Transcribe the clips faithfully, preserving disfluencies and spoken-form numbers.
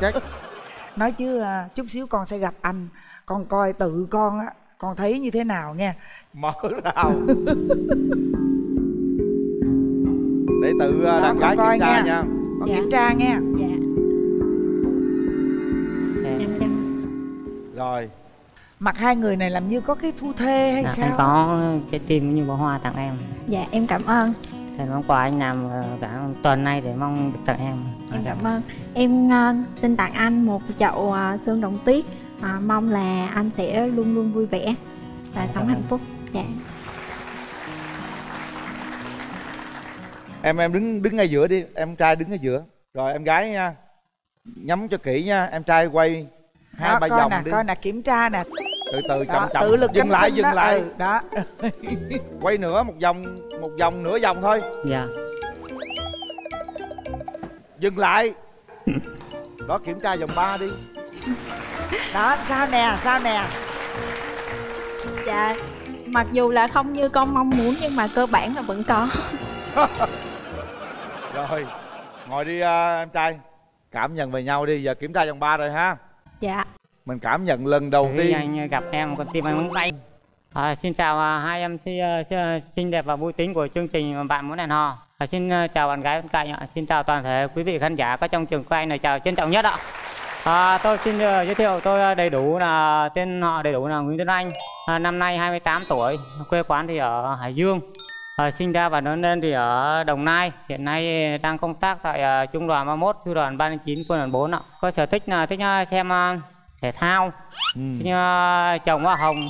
Chắc. Nói chứ chút xíu con sẽ gặp anh, con coi tự con á, con thấy như thế nào nha. Mở rào. Để tự đó, đàn gái kiểm tra nha, nha. Con dạ. Kiểm tra nha. Dạ. Dạ. Rồi. Mặt hai người này làm như có cái phu thê hay dạ, sao? Em có cái tim như bó hoa tặng em. Dạ em cảm ơn. Thì món quà anh làm cả tuần nay để mong được tặng em. Em cảm ơn. Em uh, xin tặng anh một chậu uh, xương động tuyết. uh, Mong là anh sẽ luôn luôn vui vẻ và em sống hạnh phúc. Dạ. Em em đứng đứng ngay giữa đi. Em trai đứng ngay giữa. Rồi em gái nha. Nhắm cho kỹ nha. Em trai quay hai ba vòng nè, đi. Coi nè, kiểm tra nè. Từ từ chậm đó, chậm. Tự lực dừng lại dừng đó. lại. Ừ, đó. Quay nữa một vòng, một vòng nửa vòng thôi. Dạ. Dừng lại. Đó, kiểm tra vòng ba đi. Đó, sao nè, sao nè. Dạ. Mặc dù là không như con mong muốn nhưng mà cơ bản là vẫn có. Rồi, ngồi đi em trai. Cảm nhận về nhau đi, giờ kiểm tra vòng ba rồi ha. Dạ. Mình cảm nhận lần đầu tiên anh gặp em, con tim anh muốn bay. À, xin chào à, hai em xinh đẹp và vui tính của chương trình Bạn Muốn Hẹn Hò. À, xin chào bạn gái bên cạnh ạ. Xin chào toàn thể quý vị khán giả có trong trường quay này, chào trân trọng nhất ạ. À, tôi xin uh, giới thiệu tôi đầy đủ là tên họ đầy đủ là Nguyễn Tuấn Anh. À, năm nay hai mươi tám tuổi, quê quán thì ở Hải Dương. À, sinh ra và lớn lên thì ở Đồng Nai, hiện nay đang công tác tại uh, Trung đoàn ba mốt, Sư đoàn ba chín, Quân đoàn bốn ạ. Có sở thích là thích uh, xem uh, thể thao. Ừ. Như uh, trồng hoa hồng.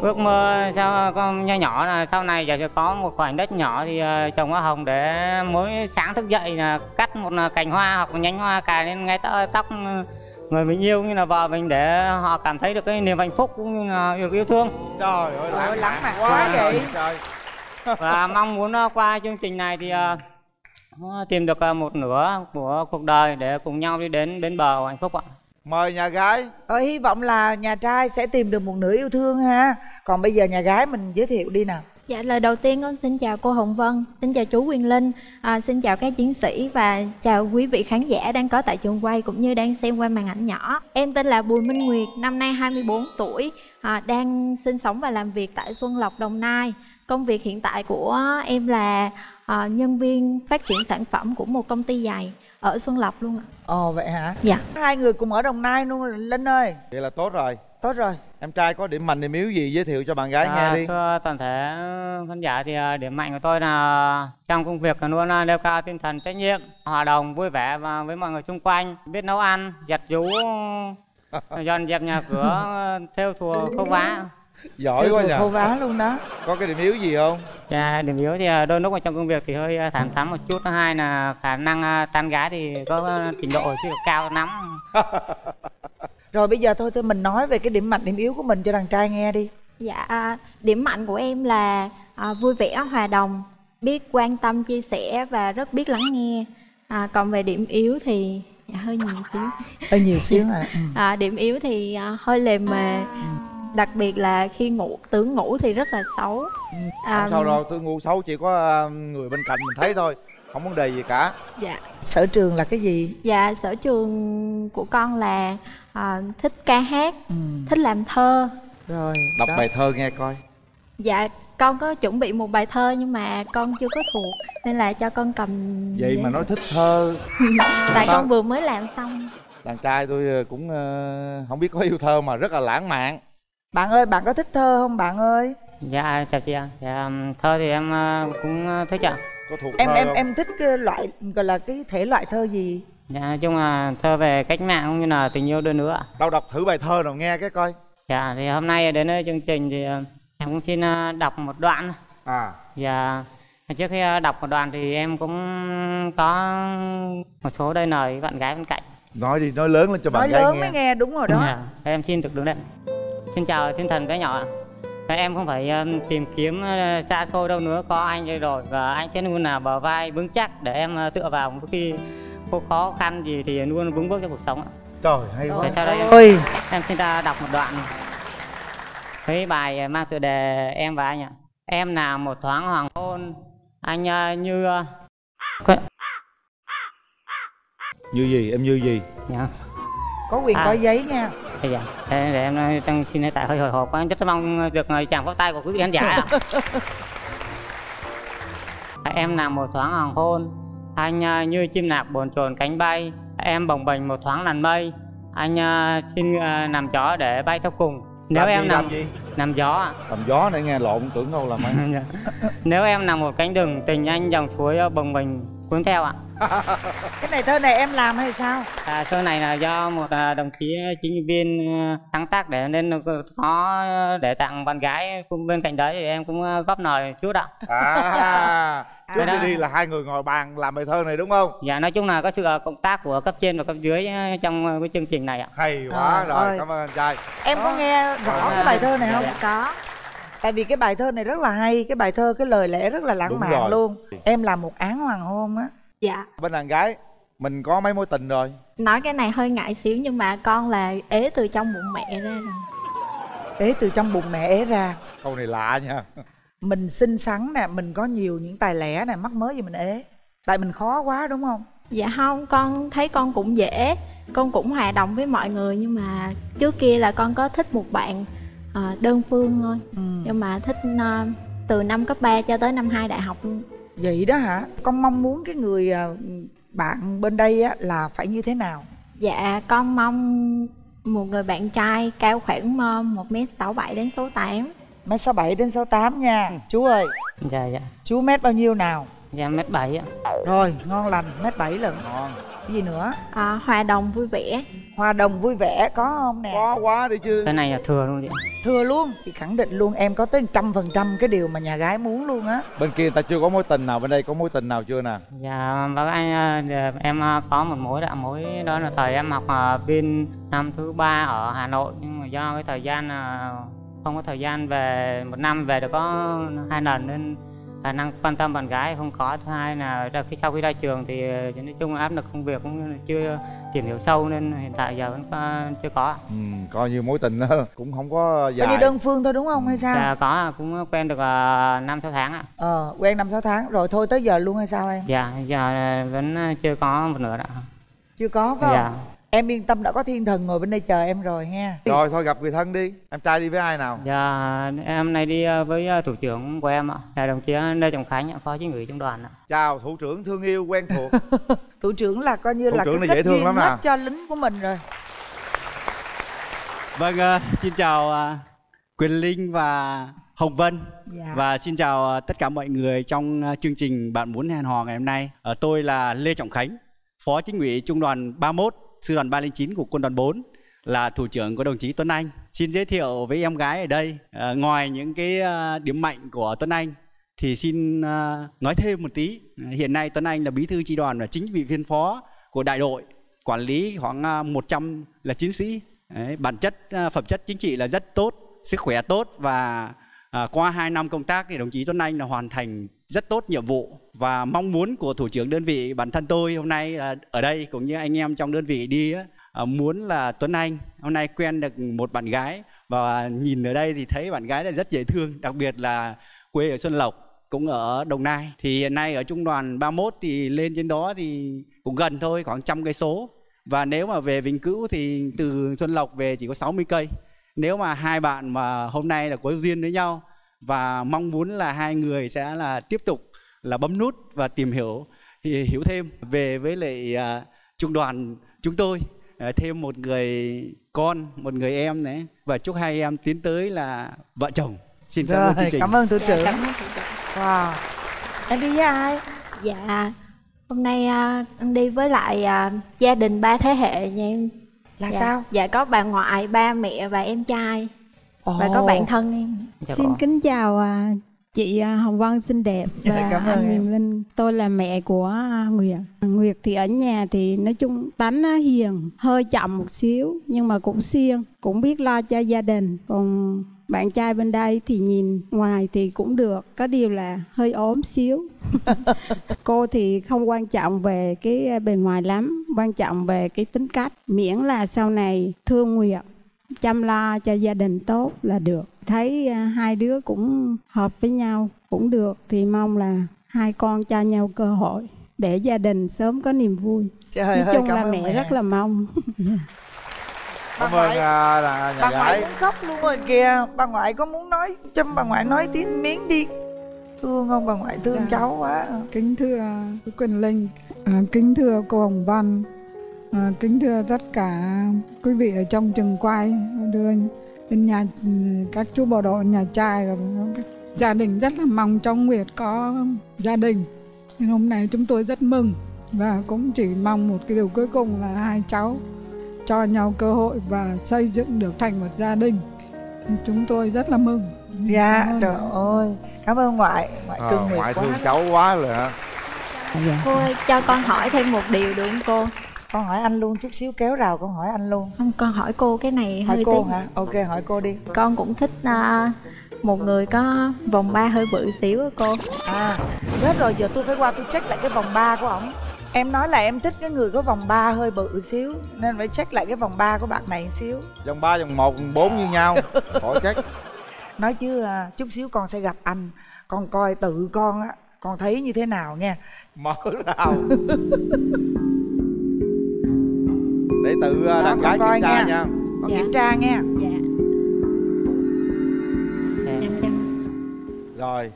Ước mơ sao con nhỏ nhỏ là sau này giờ sẽ có một khoảng đất nhỏ thì uh, trồng hoa hồng để mỗi sáng thức dậy là cắt một cành hoa hoặc một nhánh hoa cài lên ngay tóc người mình yêu như là vợ mình để họ cảm thấy được cái niềm hạnh phúc cũng như là được yêu thương. Trời ơi, lãng mạn quá vậy. Trời. Và mong muốn qua chương trình này thì uh, tìm được một nửa của cuộc đời để cùng nhau đi đến bến bờ hạnh phúc ạ. Mời nhà gái. Ờ, hy vọng là nhà trai sẽ tìm được một nửa yêu thương ha. Còn bây giờ nhà gái mình giới thiệu đi nào. Dạ, lời đầu tiên con xin chào cô Hồng Vân, xin chào chú Quyền Linh, à, xin chào các chiến sĩ và chào quý vị khán giả đang có tại trường quay cũng như đang xem qua màn ảnh nhỏ. Em tên là Bùi Minh Nguyệt, năm nay hai mươi bốn tuổi, à, đang sinh sống và làm việc tại Xuân Lộc, Đồng Nai. Công việc hiện tại của em là à, nhân viên phát triển sản phẩm của một công ty giày ở Xuân Lộc luôn ạ. Ồ vậy hả? Dạ. Hai người cùng ở Đồng Nai luôn Linh ơi. Vậy là tốt rồi. Tốt rồi. Em trai có điểm mạnh điểm yếu gì giới thiệu cho bạn gái à, nghe đi. Thưa toàn thể khán giả thì điểm mạnh của tôi là trong công việc luôn nêu cao tinh thần trách nhiệm, hòa đồng vui vẻ và với mọi người xung quanh, biết nấu ăn, giặt giũ, dọn dẹp nhà cửa, thêu thùa khâu vá. Giỏi quá nhỉ. Khâu vá luôn đó. Có cái điểm yếu gì không? Dạ, điểm yếu thì đôi lúc mà trong công việc thì hơi thẳng thắn một chút. Thứ hai là khả năng tán gái thì có trình độ chưa cao lắm. Rồi bây giờ thôi, thôi mình nói về cái điểm mạnh điểm yếu của mình cho đàn trai nghe đi. Dạ, điểm mạnh của em là à, vui vẻ, hòa đồng, biết quan tâm, chia sẻ và rất biết lắng nghe. À, còn về điểm yếu thì dạ, hơi nhiều xíu. Hơi nhiều xíu à. Ừ. À, điểm yếu thì à, hơi lề mề. Ừ. Đặc biệt là khi ngủ, tưởng ngủ thì rất là xấu. À, không sao đâu, tưởng ngủ xấu chỉ có người bên cạnh mình thấy thôi, không vấn đề gì cả. Dạ. Sở trường là cái gì? Dạ, sở trường của con là à, thích ca hát, ừ. thích làm thơ. Rồi. Đọc đó. Bài thơ nghe coi. Dạ, con có chuẩn bị một bài thơ nhưng mà con chưa có thuộc nên là cho con cầm. Vậy để... mà nói thích thơ. Tại con vừa mới làm xong. Đàn trai tôi cũng uh, không biết có yêu thơ mà rất là lãng mạn. Bạn ơi, bạn có thích thơ không bạn ơi? Dạ, chào chị ạ. Dạ, thơ thì em cũng thích ạ. Có thuộc em em không? Em thích cái loại gọi là cái thể loại thơ gì? Dạ, nói chung là thơ về cách mạng cũng như là tình yêu đôi nữa. Đâu đọc thử bài thơ nào nghe cái coi. Dạ, thì hôm nay đến chương trình thì em cũng xin đọc một đoạn. À. Dạ. Trước khi đọc một đoạn thì em cũng có một số đôi lời với bạn gái bên cạnh. Nói đi, nói lớn lên cho nói bạn gái nghe. Nói lớn mới nghe, đúng rồi đó. Dạ, em xin được đứng lên. Xin chào thiên thần bé nhỏ. Em không phải um, tìm kiếm uh, xa xôi đâu nữa, có anh đây rồi. Và anh sẽ luôn là bờ vai vững chắc để em uh, tựa vào một khi có khó khăn gì thì luôn vững bước cho cuộc sống. Trời hay quá. Sau đây em, em xin ta đọc một đoạn với bài mang tựa đề Em và Anh ạ. Em là một thoáng hoàng hôn, anh uh, như uh, Như gì? Em như gì? Dạ. Có quyền à. Có giấy nha. Dạ. Thế em nói, trong khi nãy tại hơi hồi hộp quá, rất mong được chạm vào tay của quý vị khán giả. À. Em nằm một thoáng hoàng hôn, anh như chim nạc bồn chồn cánh bay. Em bồng bềnh một thoáng làn mây, anh xin nằm chó để bay theo cùng. Nếu làm em gì, nằm làm gì? Nằm gió. Nằm gió nãy nghe lộn tưởng đâu làm anh. Nếu em nằm một cánh rừng, tình anh dòng suối bồng bềnh cuốn theo ạ. Cái này thơ này em làm hay sao? À, thơ này là do một đồng chí chính viên sáng tác để nên có để tặng bạn gái bên cạnh đấy, thì em cũng góp lời chút ạ. À, trước khi đi là hai người ngồi bàn làm bài thơ này đúng không? Dạ, nói chung là có sự cộng tác của cấp trên và cấp dưới trong cái chương trình này ạ. Hay quá. À, rồi ơi. Cảm ơn anh trai. Em có nghe rõ à, cái bài thơ này dạ không? Dạ. Có. Tại vì cái bài thơ này rất là hay, cái bài thơ cái lời lẽ rất là lãng đúng mạn rồi luôn. Em làm một áng hoàng hôn á. Dạ. Bên đàn gái mình có mấy mối tình rồi? Nói cái này hơi ngại xíu nhưng mà con là ế từ trong bụng mẹ ra. Ế từ trong bụng mẹ ế ra. Câu này lạ nha. Mình xinh xắn nè, mình có nhiều những tài lẻ nè, mắc mới gì mình ế? Tại mình khó quá đúng không? Dạ không, con thấy con cũng dễ, con cũng hòa đồng với mọi người. Nhưng mà trước kia là con có thích một bạn à, đơn phương thôi. Ừ. Nhưng mà thích uh, từ năm cấp ba cho tới năm hai đại học luôn. Vậy đó hả? Con mong muốn cái người bạn bên đây á, là phải như thế nào? Dạ, con mong một người bạn trai cao khoảng một mét sáu mươi bảy đến số tám. một mét sáu mươi bảy đến số tám nha. Ừ. Chú ơi. Dạ, dạ. Chú mét bao nhiêu nào? Dạ, mét bảy ạ. Rồi, ngon lành, mét bảy lận. Ngon. Cái gì nữa? À, hòa đồng vui vẻ. Hòa đồng vui vẻ có không nè? Có quá đi chứ. Cái này là thừa luôn chị. Thừa luôn. Chị khẳng định luôn em có tới một trăm phần trăm cái điều mà nhà gái muốn luôn á. Bên kia người ta chưa có mối tình nào, bên đây có mối tình nào chưa nè? Dạ bác anh, em có một mối đã. Mối đó là thời em học bên năm thứ ba ở Hà Nội. Nhưng mà do cái thời gian không có thời gian về, một năm về được có hai lần nên khả năng quan tâm bạn gái không có. Thứ hai là sau khi ra trường thì nói chung áp lực công việc cũng chưa tìm hiểu sâu nên hiện tại giờ vẫn chưa có. Ừ, coi như mối tình đó cũng không có dài. Coi như đơn phương thôi đúng không hay sao? Dạ có, cũng quen được năm sáu tháng ạ. Ờ, quen năm sáu tháng rồi thôi tới giờ luôn hay sao em? Dạ, giờ vẫn chưa có một nửa đó. Chưa có phải không? Dạ. Em yên tâm, đã có thiên thần ngồi bên đây chờ em rồi nha. Rồi thôi gặp người thân đi. Em trai đi với ai nào? Dạ em này đi với thủ trưởng của em ạ. Là đồng chí Lê Trọng Khánh, phó chính ủy trung đoàn ạ. Chào thủ trưởng thương yêu quen thuộc. Thủ trưởng là coi như thủ là cái kết duyên lắm hết à cho lính của mình rồi. Vâng, uh, xin chào uh, Quyền Linh và Hồng Vân. Dạ. Và xin chào uh, tất cả mọi người trong uh, chương trình Bạn Muốn Hẹn Hò ngày hôm nay. uh, Tôi là Lê Trọng Khánh, phó chính ủy trung đoàn ba mươi mốt, sư đoàn ba không chín của quân đoàn bốn, là thủ trưởng của đồng chí Tuấn Anh. Xin giới thiệu với em gái ở đây, à, ngoài những cái à, điểm mạnh của Tuấn Anh thì xin à, nói thêm một tí. Hiện nay Tuấn Anh là bí thư chi đoàn và chính vị viên phó của đại đội, quản lý khoảng à, một trăm là chiến sĩ. Đấy, bản chất à, phẩm chất chính trị là rất tốt, sức khỏe tốt và à, qua hai năm công tác thì đồng chí Tuấn Anh là hoàn thành rất tốt nhiệm vụ. Và mong muốn của thủ trưởng đơn vị, bản thân tôi hôm nay ở đây cũng như anh em trong đơn vị đi, muốn là Tuấn Anh hôm nay quen được một bạn gái. Và nhìn ở đây thì thấy bạn gái là rất dễ thương, đặc biệt là quê ở Xuân Lộc, cũng ở Đồng Nai. Thì hiện nay ở trung đoàn ba mươi mốt thì lên trên đó thì cũng gần thôi, khoảng trăm cây số. Và nếu mà về Vĩnh Cửu thì từ Xuân Lộc về chỉ có sáu mươi cây. Nếu mà hai bạn mà hôm nay là có duyên với nhau và mong muốn là hai người sẽ là tiếp tục là bấm nút và tìm hiểu thì hiểu thêm về với lại uh, trung đoàn chúng tôi, uh, thêm một người con, một người em đấy, và chúc hai em tiến tới là vợ chồng. Xin cảm ơn chương trình. Cảm ơn thủ trưởng. Dạ, wow. Em đi với ai? Dạ hôm nay uh, em đi với lại uh, gia đình ba thế hệ nha em. Là dạ, sao? Dạ có bà ngoại, ba mẹ và em trai. Oh. Và có bạn thân em. Chào xin cô. Kính chào uh, chị Hồng Vân xinh đẹp và cảm ơn Quyền Linh. Tôi là mẹ của Nguyệt. Nguyệt thì ở nhà thì nói chung tánh hiền, hơi chậm một xíu nhưng mà cũng siêng, cũng biết lo cho gia đình. Còn bạn trai bên đây thì nhìn ngoài thì cũng được, có điều là hơi ốm xíu. Cô thì không quan trọng về cái bề ngoài lắm, quan trọng về cái tính cách. Miễn là sau này thương Nguyệt, chăm lo cho gia đình tốt là được. Thấy hai đứa cũng hợp với nhau cũng được thì mong là hai con cho nhau cơ hội để gia đình sớm có niềm vui. Trời nói chung là mẹ, mẹ rất là mong. Cảm ơn là nhà bà ngoại cũng khóc luôn rồi kìa. Bà ngoại có muốn nói châm bà ngoại nói tiếng miếng đi. Thương không? Bà ngoại thương dạ. cháu quá. Kính thưa Quyền Linh, à, kính thưa cô Hồng Vân, à, kính thưa tất cả quý vị ở trong trường quay, đưa bên nhà các chú bộ đội nhà trai. Gia đình rất là mong trong Nguyệt có gia đình. Nên hôm nay chúng tôi rất mừng. Và cũng chỉ mong một cái điều cuối cùng là hai cháu cho nhau cơ hội và xây dựng được thành một gia đình. Chúng tôi rất là mừng. Dạ, trời ơi. Cảm ơn ngoại. Ngoại thương, à, ngoại thương cháu quá rồi hả? Dạ. Cô ơi, cho con hỏi thêm một điều được không cô? Con hỏi anh luôn, chút xíu kéo rào con hỏi anh luôn. Không, con hỏi cô cái này hỏi hơi cô tí. Hả? Ok, hỏi cô đi. Con cũng thích uh, một người có vòng ba hơi bự xíu á cô. À, hết rồi, giờ tôi phải qua tôi check lại cái vòng ba của ổng. Em nói là em thích cái người có vòng ba hơi bự xíu. Nên phải check lại cái vòng ba của bạn này xíu. Vòng ba, vòng một, vòng bốn như nhau. Khỏi check. Nói chứ chút xíu con sẽ gặp anh. Con coi tự con á, con thấy như thế nào nha. Mở rào. Để tự đó, đàn gái kiểm tra nha, nha. Con dạ. kiểm tra nha. Dạ. Em xem. Rồi.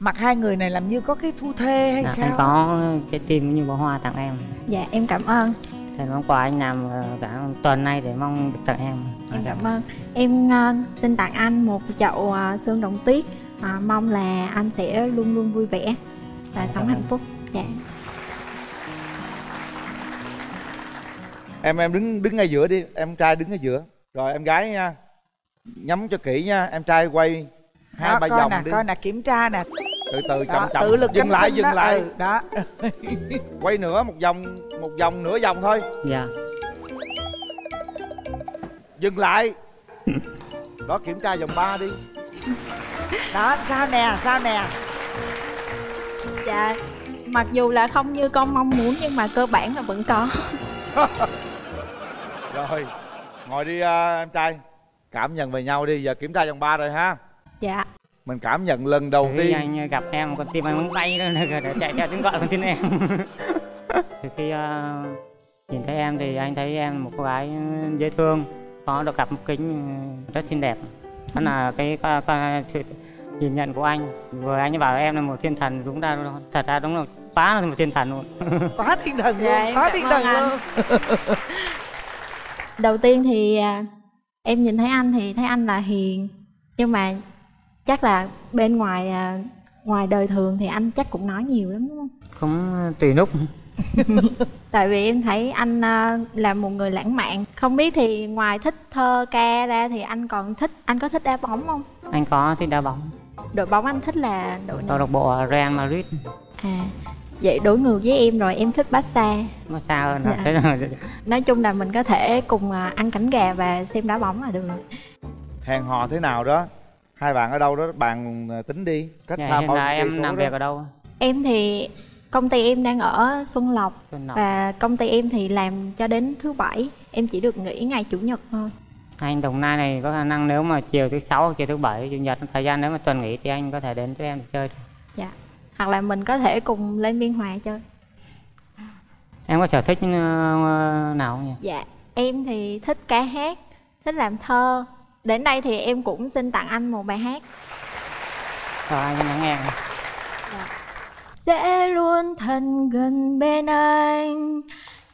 Mặt hai người này làm như có cái phu thê hay dạ, sao? Em có cái tim như bó hoa tặng em. Dạ em cảm ơn. Thì món quà anh làm cả tuần nay để mong được tặng em. Em cảm ơn. Em uh, xin tặng anh một chậu uh, xương động tuyết. uh, Mong là anh sẽ luôn luôn vui vẻ và em sống hạnh phúc. Dạ. Em em đứng đứng ngay giữa đi. Em trai đứng ngay giữa. Rồi em gái nha. Nhắm cho kỹ nha. Em trai quay hai đó, ba coi vòng nè, đi. Coi nè, kiểm tra nè. Từ từ chậm đó, chậm. Tự lực dừng lại, dừng đó. lại. Ừ, đó. Quay nữa một vòng, một vòng nửa vòng thôi. Dạ. Dừng lại. Đó, kiểm tra vòng ba đi. Đó, sao nè, sao nè. Dạ. Mặc dù là không như con mong muốn nhưng mà cơ bản là vẫn có. Rồi, ngồi đi em trai. Cảm nhận về nhau đi, giờ kiểm tra vòng ba rồi ha. Dạ. Mình cảm nhận lần đầu tiên anh gặp em con tim anh muốn bay rồi để chạy theo tiếng gọi con tin em. Từ khi uh, nhìn thấy em thì anh thấy em một cô gái dễ thương, có được cặp mắt kính rất xinh đẹp. Đó là cái sự nhìn nhận của anh. Vừa anh bảo em là một thiên thần, đúng ra thật ra đúng là quá là một thiên thần luôn. Quá thiên thần luôn, dạ, quá thiên thần luôn. Đầu tiên thì em nhìn thấy anh thì thấy anh là hiền. Nhưng mà chắc là bên ngoài ngoài đời thường thì anh chắc cũng nói nhiều lắm đúng không? Cũng tùy nút. Tại vì em thấy anh là một người lãng mạn. Không biết thì ngoài thích thơ ca ra thì anh còn thích, anh có thích đá bóng không? Anh có thích đá bóng. Đội bóng anh thích là đội nào? Câu lạc bộ Real Madrid. À, vậy đối ngược với em rồi, em thích Barca. Barca hơn hả? Dạ. Nói chung là mình có thể cùng ăn cánh gà và xem đá bóng là được. Hẹn hò thế nào đó, hai bạn ở đâu đó bàn tính đi. Cách dạ, xa bao nhiêu em làm việc ở đâu? Em thì công ty em đang ở Xuân Lộc, Xuân Lộc và công ty em thì làm cho đến thứ bảy, em chỉ được nghỉ ngày chủ nhật thôi. Anh Đồng Nai này có khả năng nếu mà chiều thứ sáu, chiều thứ bảy, chủ nhật thời gian nếu mà tuần nghỉ thì anh có thể đến với em chơi. Dạ. Hoặc là mình có thể cùng lên Biên Hòa chơi. Em có sở thích nào không nhỉ? Dạ. Em thì thích ca hát, thích làm thơ. Đến đây thì em cũng xin tặng anh một bài hát. Rồi, anh lắng nghe. Sẽ luôn thân gần bên anh,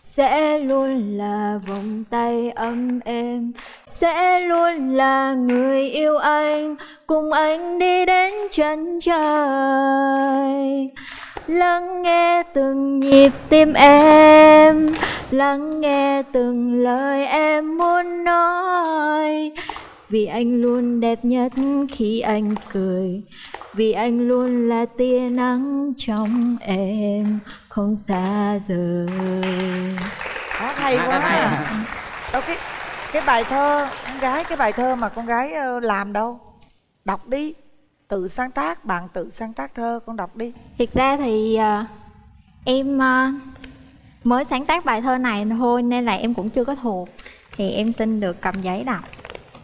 sẽ luôn là vòng tay ấm êm, sẽ luôn là người yêu anh, cùng anh đi đến chân trời. Lắng nghe từng nhịp tim em, lắng nghe từng lời em muốn nói. Vì anh luôn đẹp nhất khi anh cười, vì anh luôn là tia nắng trong em không xa rời. Đó, hay quá à. Đâu, cái, cái bài thơ con gái, cái bài thơ mà con gái làm đâu? Đọc đi, tự sáng tác, bạn tự sáng tác thơ, con đọc đi. Thực ra thì uh, em uh, mới sáng tác bài thơ này thôi nên là em cũng chưa có thuộc. Thì em xin được cầm giấy đọc.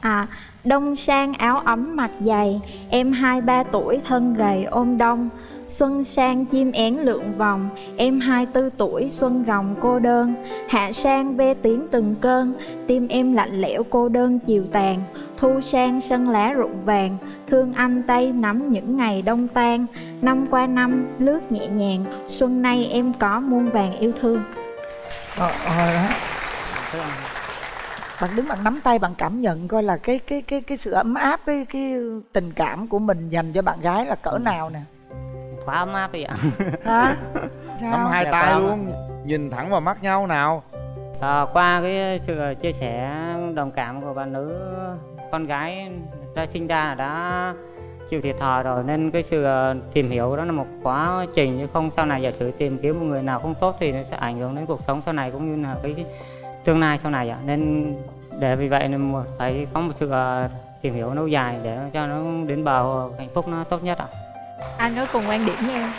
À, đông sang áo ấm mặt dày, em hai ba tuổi thân gầy ôm đông. Xuân sang chim én lượn vòng, em hai mươi tư tuổi xuân rồng cô đơn. Hạ sang ve tiếng từng cơn, tim em lạnh lẽo cô đơn chiều tàn. Thu sang sân lá rụng vàng, thương anh tay nắm những ngày đông tan. Năm qua năm lướt nhẹ nhàng, xuân nay em có muôn vàng yêu thương. Ờ, ờ, bạn đứng bạn nắm tay bạn cảm nhận coi là cái cái cái cái sự ấm áp, cái cái tình cảm của mình dành cho bạn gái là cỡ nào nè? Quá ấm áp vậy ạ. Hả? Sao? Nắm hai tay luôn, nhìn thẳng vào mắt nhau nào. À, qua cái sự chia sẻ đồng cảm của bạn nữ, con gái đã sinh ra đã chịu thiệt thòi rồi, nên cái sự tìm hiểu đó là một quá trình, chứ không sau này giả sử tìm kiếm một người nào không tốt thì nó sẽ ảnh hưởng đến cuộc sống sau này cũng như là cái, cái tương lai sau này ạ. Nên để vì vậy nên phải có một sự tìm hiểu lâu dài để cho nó đến bờ hạnh phúc nó tốt nhất ạ. Anh có cùng quan điểm với em.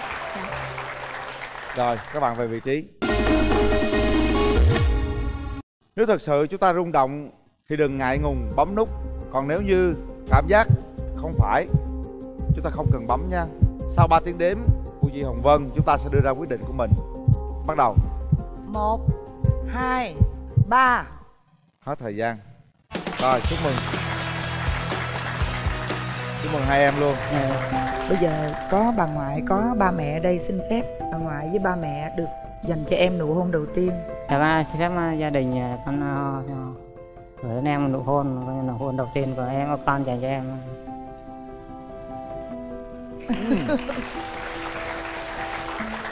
Rồi, các bạn về vị trí. Nếu thật sự chúng ta rung động thì đừng ngại ngùng bấm nút. Còn nếu như cảm giác không phải, chúng ta không cần bấm nha. Sau ba tiếng đếm của chị Hồng Vân, chúng ta sẽ đưa ra quyết định của mình. Bắt đầu. Một, hai, ba. Hết thời gian. Rồi, chúc mừng. Chúc mừng hai em luôn. À, bây giờ có bà ngoại, có ba mẹ đây, xin phép bà ngoại với ba mẹ được dành cho em nụ hôn đầu tiên. Thật ra xin phép gia đình con gửi đến em nụ hôn, nụ hôn đầu tiên của em, con dành cho em.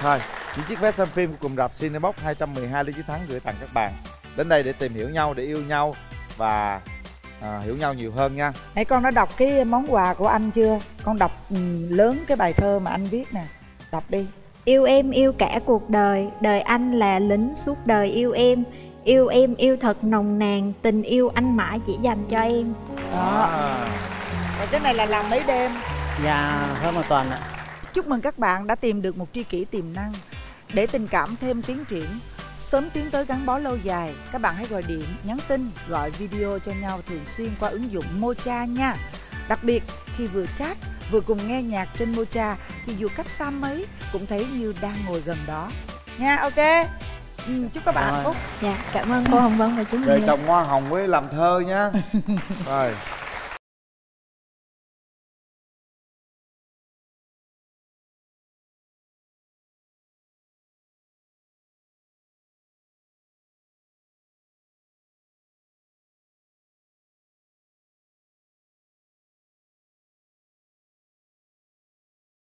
Thôi, những chiếc vé xem phim của cụm rạp Cinebox hai trăm mười hai Lý Chí Thắng gửi tặng các bạn. Đến đây để tìm hiểu nhau, để yêu nhau và à, hiểu nhau nhiều hơn nha. Nãy con đã đọc cái món quà của anh chưa? Con đọc um, lớn cái bài thơ mà anh viết nè. Đọc đi. Yêu em yêu cả cuộc đời, đời anh là lính suốt đời yêu em. Yêu em yêu thật nồng nàn, tình yêu anh mãi chỉ dành cho em. Đó. Và cái này là làm mấy đêm? Dạ, hơn một tuần ạ. Chúc mừng các bạn đã tìm được một tri kỷ tiềm năng. Để tình cảm thêm tiến triển, sớm tiến tới gắn bó lâu dài, các bạn hãy gọi điện, nhắn tin, gọi video cho nhau thường xuyên qua ứng dụng Mocha nha. Đặc biệt, khi vừa chat, vừa cùng nghe nhạc trên Mocha thì dù cách xa mấy cũng thấy như đang ngồi gần đó. Nha, ok. Ừ, chúc các bạn hạnh phúc. Dạ, cảm ơn cô Hồng Vân và chúng mình. Đời trồng hoa hồng với làm thơ nha. Rồi.